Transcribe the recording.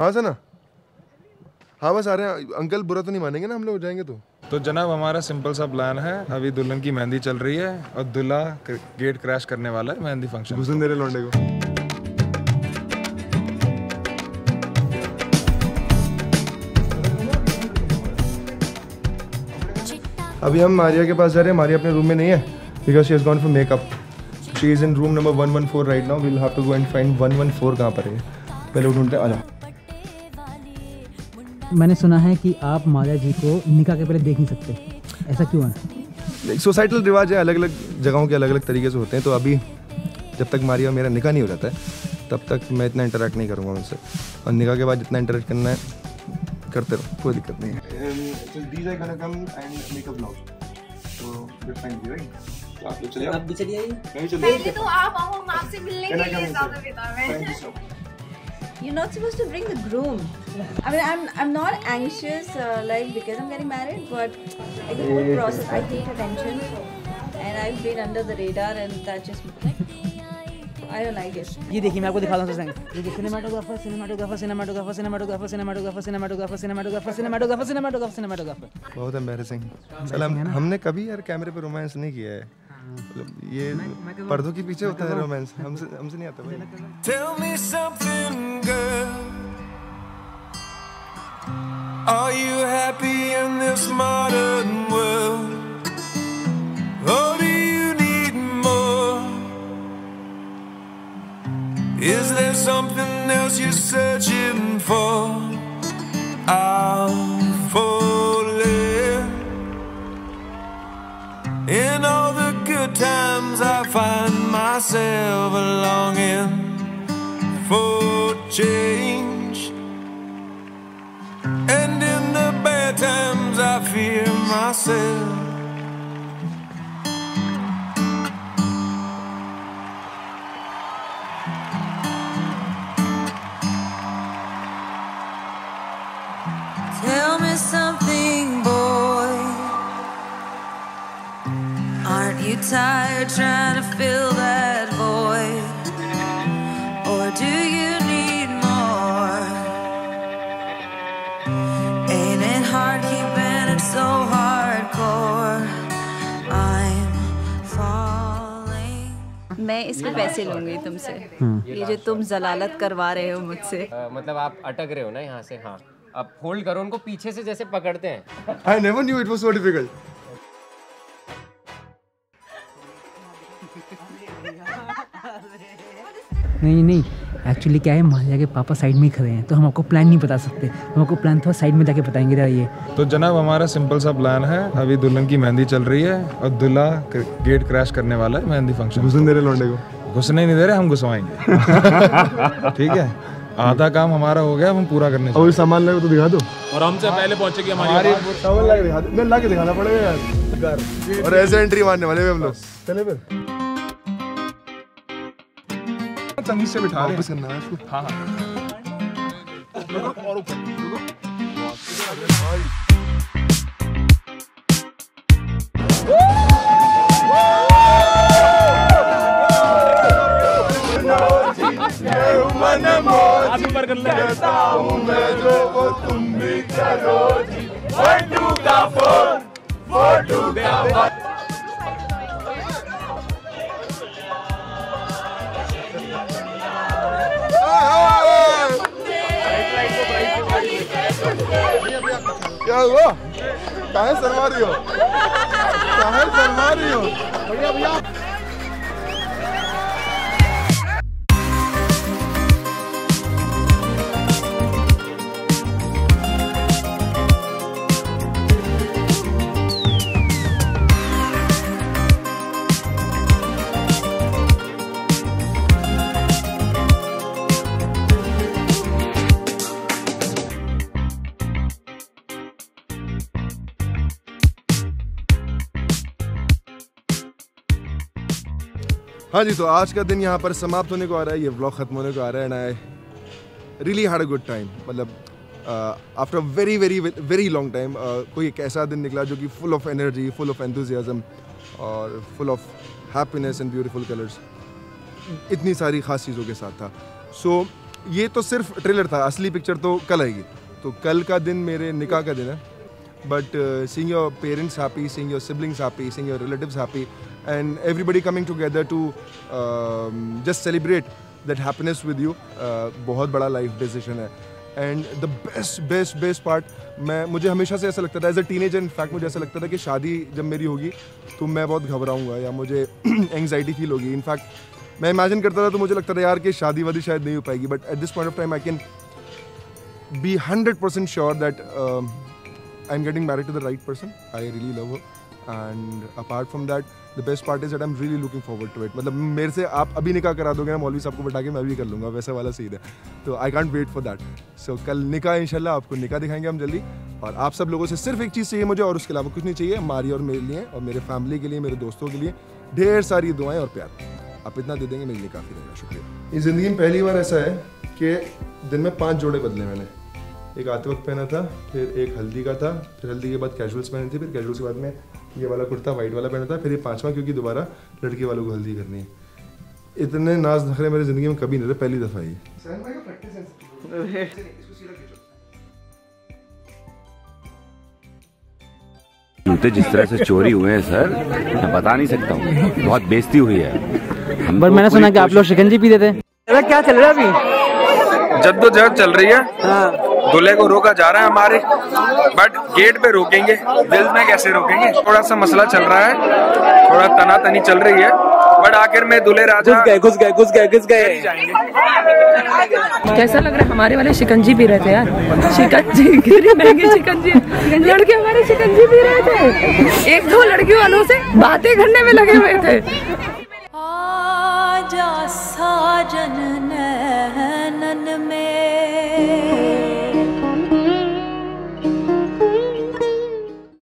हाँ सना, हाँ बस आ रहे हैं अंकल, बुरा तो नहीं मानेंगे ना हम लोग जाएंगे तो जनाब हमारा सिंपल सा प्लान है। अभी दुल्हन की मेहंदी चल रही है और दूल्हा गेट क्रैश करने वाला है मेहंदी फंक्शन। घुसन दे रहे लौंडे को। अभी हम मारिया के पास जा रहे हैं। मारिया अपने रूम में नहीं है because she has gone for makeup. She is in room number 114 right now. We will have to go and find 114 कहाँ पर है। पहले वो ढूंढते हैं। आजा। मैंने सुना है कि आप मारिया जी को निकाह के पहले देख नहीं सकते, ऐसा क्यों है? सोसाइटल रिवाज है, अलग अलग जगहों के अलग अलग तरीके से होते हैं। तो अभी जब तक मारिया मेरा निकाह नहीं हो जाता है तब तक मैं इतना इंटरेक्ट नहीं करूँगा उनसे, और निकाह के बाद जितना इंटरेक्ट करना है करते रहो, कोई दिक्कत नहीं है। You're not supposed to bring the groom. I mean, I'm not anxious like because I'm getting married, but I think the process, I hate attention, and I've been under the radar, and that just I don't like it. ये देखिए मैं आपको दिखा रहा हूँ sir. ये cinematographer cinematographer cinematographer cinematographer cinematographer cinematographer cinematographer cinematographer cinematographer cinematographer. बहुत embarrassing. सलाम, हमने कभी यार कैमरे पे रोमांस नहीं किया है। ये पर्दों के पीछे होता है रोमांस, हमसे नहीं आता भाई। Is there something else you're searching for? I'm falling. In all the good times I find myself longing for change, and in the bad times I fear myself. Something, boy. Aren't you tired trying to fill that void? Or do you need more? Ain't it hard keeping it so hardcore? I'm falling. मैं इसके पैसे लूंगी तुमसे। ये जो तुम जलालत करवा रहे हो मुझसे। मतलब आप अटक रहे हो ना यहाँ से। हाँ अब होल्ड करो उनको पीछे से जैसे पकड़ते हैं। I never knew it was so difficult. नहीं एक्चुअली क्या है, मारिया के पापा साइड में खड़े हैं तो हम आपको प्लान नहीं बता सकते। हम आपको प्लान थोड़ा साइड में जाके बताएंगे। ये तो जनाब हमारा सिंपल सा प्लान है। अभी दुल्हन की मेहंदी चल रही है और दूल्हा गेट क्रैश करने वाला है मेहंदी फंक्शन। घुसने दे रहे लौंडे को। घुसने नहीं दे रहे, हम घुसवाएंगे। ठीक है, आधा काम हमारा हो गया, हम पूरा करने। और सामान लगे तो दिखा दो, और हमसे पहले पहुंचेगी हमारी सामान लगे दिखा दो। मैं लाके दिखाना पड़ेगा यार। और ऐसे एंट्री मारने वाले हम लोग। चले फिर तमीज से बिठा ले। वापस करना है इसको। हां हां और ऊपर भाई। क्या हुआ? कहाँ शर्मा रही हो? कहाँ शर्मा रही हो? भैया भैया हाँ जी, तो आज का दिन यहाँ पर समाप्त होने को आ रहा है। ये व्लॉग खत्म होने को आ रहा है। And I really had a good time. मतलब after very very very long time कोई एक ऐसा दिन निकला जो कि full of energy, full of enthusiasm और full of happiness and beautiful colours, इतनी सारी खास चीज़ों के साथ था। सो ये तो सिर्फ ट्रेलर था, असली पिक्चर तो कल आएगी। तो कल का दिन मेरे निकाह का दिन है। But seeing your parents happy, seeing your siblings happy, seeing your relatives happy, and everybody coming together to just celebrate that happiness with you, बहुत बड़ा life decision है। And the best part, मुझे हमेशा से ऐसा लगता था, as a teenager, in fact मुझे ऐसा लगता था कि शादी जब मेरी होगी तो मैं बहुत घबराऊँगा या मुझे anxiety feel होगी। In fact मैं imagine करता था तो मुझे लगता था यार कि शादी वादी शायद नहीं हो पाएगी। But at this point of time I can be 100% sure that I'm getting married to the right person. I really love her, and apart from that, the best part is that I'm really looking forward to it. मतलब मेरे से आप अभी निकाह करा दोगे ना मौलवी साहब को बता के, मैं भी कर लूँगा वैसा वाला सीन है। तो I can't wait for that. So कल निकाह इंशाल्लाह, आपको निकाह दिखाएंगे हम जल्दी। और आप सब लोगों से सिर्फ एक चीज़ चाहिए मुझे, और उसके अलावा कुछ नहीं चाहिए। मारिया और मेरे लिए और मेरे फैमिली के लिए, मेरे दोस्तों के लिए ढेर सारी दुआएँ और प्यार आप इतना दे देंगे, मेरे लिए काफ़ी रहेगा। शुक्रिया। इस ज़िंदगी में पहली बार ऐसा है कि दिन में 5 जोड़े बदले मैंने। एक आते वक्त पहना था, फिर एक हल्दी का था, फिर हल्दी के बाद कैजुअल्स पहने थे, फिर कैजुअल्स के बाद में ये वाला कुर्ता वाइट वाला पहना था, फिर ये 5वां, क्योंकि दोबारा लड़की वालों को हल्दी करनी है। इतने नाज नखरे मेरी ज़िंदगी में कभी नहीं थे, पहली दफ़ा ये। जूते जिस तरह से चोरी हुए हैं सर, मैं बता नहीं सकता हूँ, बहुत बेइज्जती हुई है। पर मैंने सुना कि आप लोग शिकंजी पी देते हैं, क्या चल रहा है अभी? जद्दोजहद चल रही है। हाँ। दूल्हे को रोका जा रहा है हमारे, बट गेट पे रोकेंगे, दिल में कैसे रोकेंगे? थोड़ा सा मसला चल रहा है, थोड़ा तनातनी चल रही है, बट आखिर में दूल्हे राजा घुस गए जाएंगे। कैसा लग रहा है? हमारे वाले शिकंजी भी रहते यार, शिकंजी लड़के हमारे शिकंजी भी रहते थे। 1-2 लड़की वालों से बातें करने में लगे हुए थे। आजा साजन नैनन में